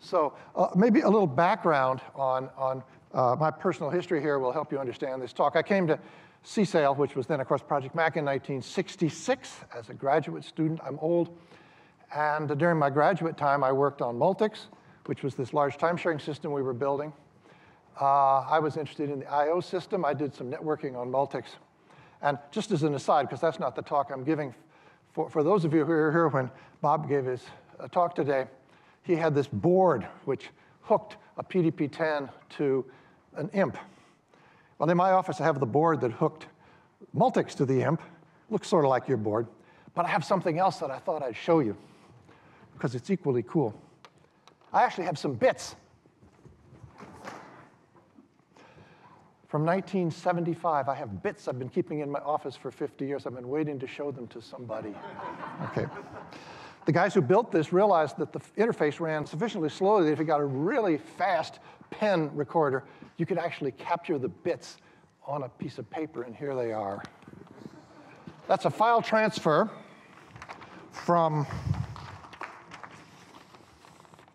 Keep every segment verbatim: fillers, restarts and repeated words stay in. So uh, maybe a little background on, on uh, my personal history here will help you understand this talk. I came to C S A I L, which was then, of course, Project Mac, in nineteen sixty-six as a graduate student. I'm old. And uh, during my graduate time, I worked on Multics, which was this large time-sharing system we were building. Uh, I was interested in the I O system. I did some networking on Multics. And just as an aside, because that's not the talk I'm giving, for, for those of you who were here when Bob gave his uh, talk today, he had this board which hooked a P D P ten to an I M P. Well, in my office, I have the board that hooked Multics to the I M P. Looks sort of like your board. But I have something else that I thought I'd show you, because it's equally cool. I actually have some bits from nineteen seventy-five. I have bits I've been keeping in my office for fifty years. I've been waiting to show them to somebody. Okay. The guys who built this realized that the interface ran sufficiently slowly that if you got a really fast pen recorder, you could actually capture the bits on a piece of paper, and here they are. That's a file transfer from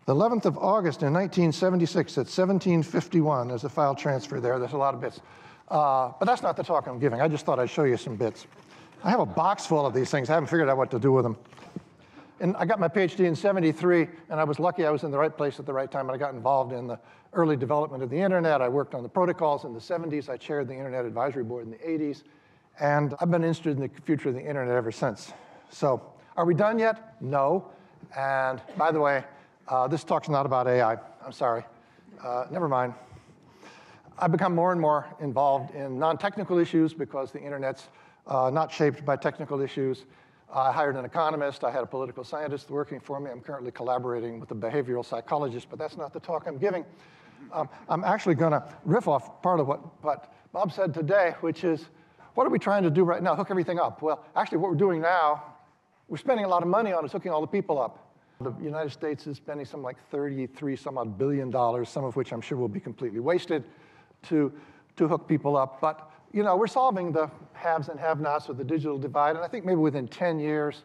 the eleventh of August in nineteen seventy-six at seventeen fifty-one. There's a file transfer there. There's a lot of bits. Uh, but that's not the talk I'm giving. I just thought I'd show you some bits. I have a box full of these things. I haven't figured out what to do with them. And I got my PhD in seventy-three, and I was lucky I was in the right place at the right time, and I got involved in the early development of the internet. I worked on the protocols in the seventies. I chaired the Internet Advisory Board in the eighties. And I've been interested in the future of the internet ever since. So are we done yet? No. And by the way, uh, this talk's not about A I. I'm sorry. Uh, never mind. I've become more and more involved in non-technical issues because the internet's uh, not shaped by technical issues. I hired an economist. I had a political scientist working for me. I'm currently collaborating with a behavioral psychologist, but that's not the talk I'm giving. Um, I'm actually going to riff off part of what, what Bob said today, which is, what are we trying to do right now? Hook everything up. Well, actually, what we're doing now, we're spending a lot of money on is hooking all the people up. The United States is spending something like thirty-three some odd billion dollars, some of which I'm sure will be completely wasted, to, to hook people up. But you know, we're solving the haves and have-nots with the digital divide, and I think maybe within ten years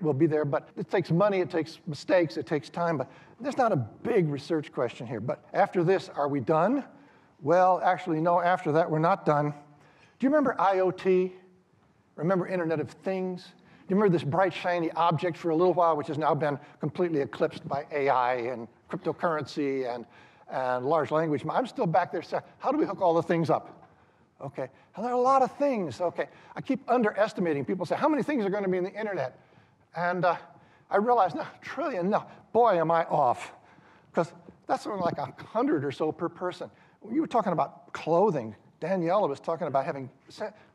we'll be there. But it takes money, it takes mistakes, it takes time. But there's not a big research question here. But after this, are we done? Well, actually, no, after that, we're not done. Do you remember I O T? Remember Internet of Things? Do you remember this bright, shiny object for a little while, which has now been completely eclipsed by A I and cryptocurrency and, and large language? I'm still back there saying, how do we hook all the things up? OK. And there are a lot of things. OK. I keep underestimating. People say, how many things are going to be in the internet? And uh, I realize, no, trillion, no. Boy, am I off. Because that's something like a hundred or so per person. You were talking about clothing. Daniela was talking about having,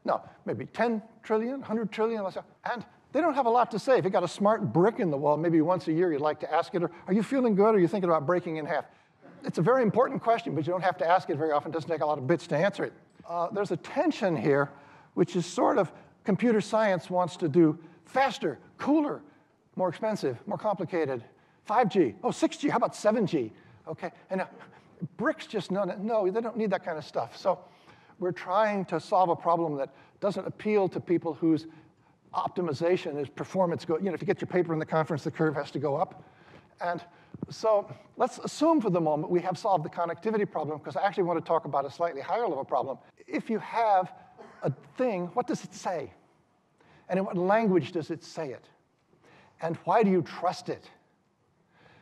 no, maybe ten trillion, one hundred trillion, and they don't have a lot to say. If you got a smart brick in the wall, maybe once a year you'd like to ask it, or are you feeling good, or are you thinking about breaking in half? It's a very important question, but you don't have to ask it very often. It doesn't take a lot of bits to answer it. Uh, there's a tension here, which is sort of computer science wants to do faster, cooler, more expensive, more complicated. five G, oh, six G, how about seven G? Okay, and uh, bricks just, no, no, they don't need that kind of stuff. So we're trying to solve a problem that doesn't appeal to people whose optimization is performance. Go, you know, if you get your paper in the conference, the curve has to go up. And so let's assume for the moment we have solved the connectivity problem, because I actually want to talk about a slightly higher level problem. If you have a thing, what does it say? And in what language does it say it? And why do you trust it?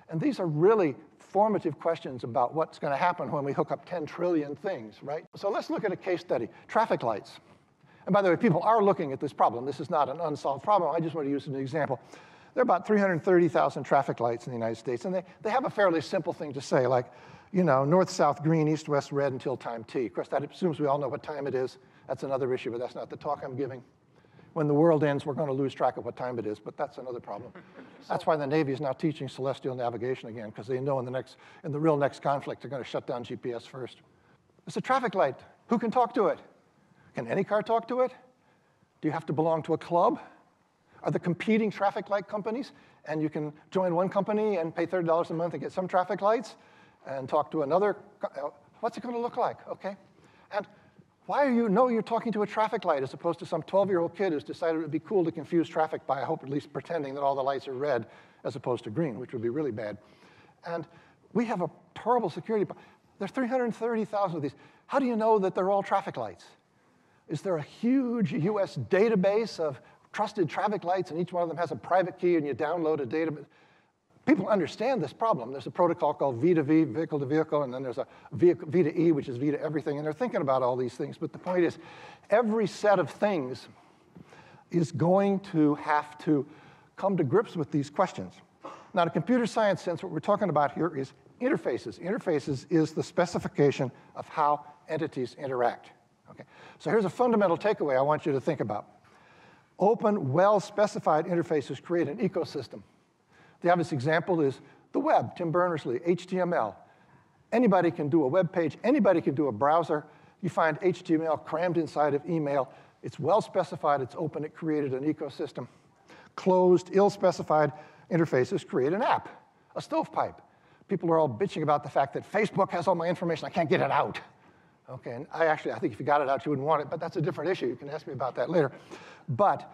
And these are really formative questions about what's going to happen when we hook up ten trillion things, right? So let's look at a case study, traffic lights. And by the way, people are looking at this problem. This is not an unsolved problem. I just want to use it as an example. There are about three hundred thirty thousand traffic lights in the United States, and they, they have a fairly simple thing to say, like, you know, north, south, green, east, west, red until time T. Of course, that assumes we all know what time it is. That's another issue, but that's not the talk I'm giving. When the world ends, we're going to lose track of what time it is, but that's another problem. That's why the Navy is now teaching celestial navigation again, because they know in the next, in the real next conflict, they're going to shut down G P S first. It's a traffic light. Who can talk to it? Can any car talk to it? Do you have to belong to a club? Are there competing traffic light companies? And you can join one company and pay thirty dollars a month and get some traffic lights and talk to another. What's it going to look like? Okay. And why do you know you're talking to a traffic light as opposed to some twelve-year-old kid who's decided it would be cool to confuse traffic by, I hope, at least pretending that all the lights are red as opposed to green, which would be really bad. And We have a terrible security problem. There's three hundred thirty thousand of these. How do you know that they're all traffic lights? Is there a huge U S database of trusted traffic lights, and each one of them has a private key, and you download a database? People understand this problem. There's a protocol called V two V, vehicle to vehicle, and then there's a V two E, which is V to everything, and they're thinking about all these things. But the point is, every set of things is going to have to come to grips with these questions. Now, in a computer science sense, what we're talking about here is interfaces. Interfaces is the specification of how entities interact. Okay. So here's a fundamental takeaway I want you to think about. Open, well-specified interfaces create an ecosystem. The obvious example is the web, Tim Berners-Lee, H T M L. Anybody can do a web page. Anybody can do a browser. You find H T M L crammed inside of email. It's well-specified. It's open. It created an ecosystem. Closed, ill-specified interfaces create an app, a stovepipe. People are all bitching about the fact that Facebook has all my information. I can't get it out. Okay, and I actually, I think if you got it out, you wouldn't want it, but that's a different issue. You can ask me about that later. But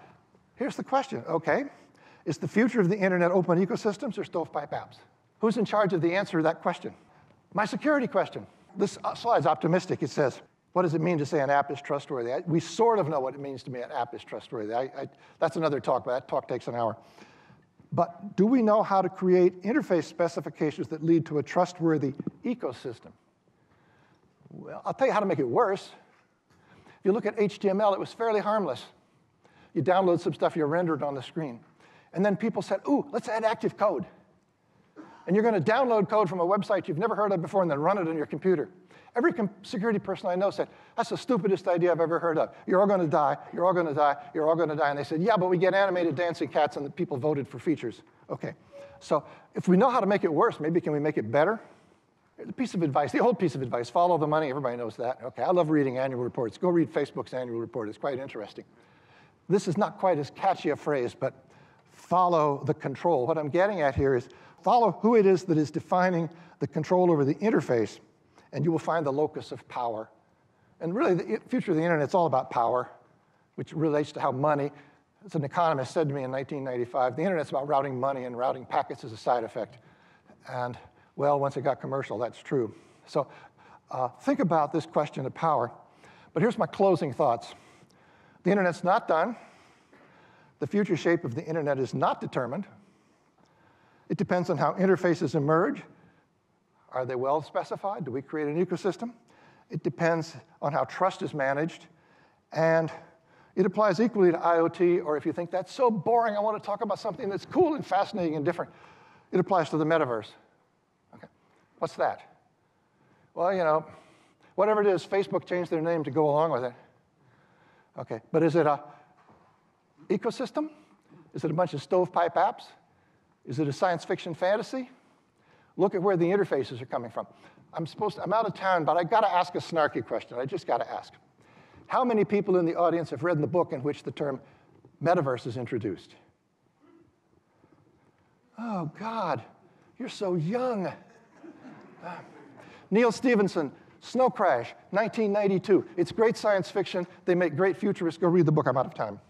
here's the question, okay? Is the future of the internet open ecosystems or stovepipe apps? Who's in charge of the answer to that question? My security question. This slide's optimistic. It says, what does it mean to say an app is trustworthy? I, we sort of know what it means to me an app is trustworthy. I, I, that's another talk, but that talk takes an hour. But do we know how to create interface specifications that lead to a trustworthy ecosystem? Well, I'll tell you how to make it worse. If you look at H T M L, it was fairly harmless. You download some stuff, you render it on the screen. And then people said, ooh, let's add active code. And you're going to download code from a website you've never heard of before and then run it on your computer. Every com security person I know said, that's the stupidest idea I've ever heard of. You're all going to die, you're all going to die, you're all going to die. And they said, yeah, but we get animated dancing cats and the people voted for features. OK, so if we know how to make it worse, maybe can we make it better? The piece of advice, the old piece of advice, follow the money. Everybody knows that. OK, I love reading annual reports. Go read Facebook's annual report. It's quite interesting. This is not quite as catchy a phrase, but follow the control. What I'm getting at here is follow who it is that is defining the control over the interface, and you will find the locus of power. And really, the future of the internet is all about power, which relates to how money, as an economist said to me in nineteen ninety-five, the internet's about routing money, and routing packets is a side effect. And well, once it got commercial, that's true. So uh, think about this question of power. But here's my closing thoughts. The internet's not done. The future shape of the internet is not determined. It depends on how interfaces emerge. Are they well specified? Do we create an ecosystem? It depends on how trust is managed. And it applies equally to IoT, or if you think that's so boring, I want to talk about something that's cool and fascinating and different. It applies to the metaverse. What's that? Well, you know, whatever it is, Facebook changed their name to go along with it. Okay, but is it a ecosystem? Is it a bunch of stovepipe apps? Is it a science fiction fantasy? Look at where the interfaces are coming from. I'm supposed to, I'm out of town, but I got to ask a snarky question. I just got to ask. How many people in the audience have read the book in which the term metaverse is introduced? Oh, God, you're so young. Uh, Neal Stephenson, Snow Crash, nineteen ninety-two. It's great science fiction. They make great futurists. Go read the book. I'm out of time.